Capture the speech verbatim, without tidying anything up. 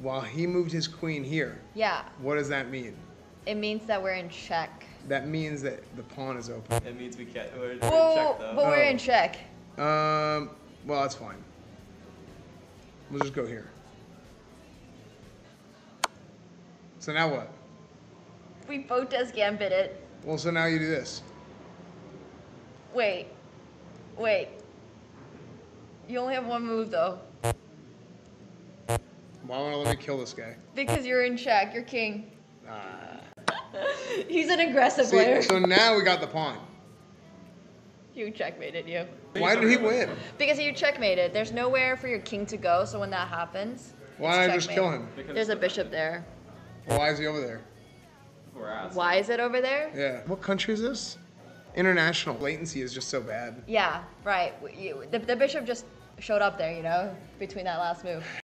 while he moved his queen here. Yeah. What does that mean? It means that we're in check. That means that the pawn is open. It means we can't. We're in well, check though. But we're oh. in check. Um. Well, that's fine. We'll just go here. So now what? We both just gambit it. Well, so now you do this. Wait. Wait. You only have one move though. Why won't I let me kill this guy? Because you're in check. You're king. Ah. He's an aggressive See, player. So now we got the pawn. You checkmated you. Why did he win? Because you checkmated. There's nowhere for your king to go, so when that happens, why did I just kill him? Because there's a bishop there. Why is he over there? Why is it over there? Yeah. What country is this? International. Latency is just so bad. Yeah, right. The, the bishop just showed up there, you know, between that last move.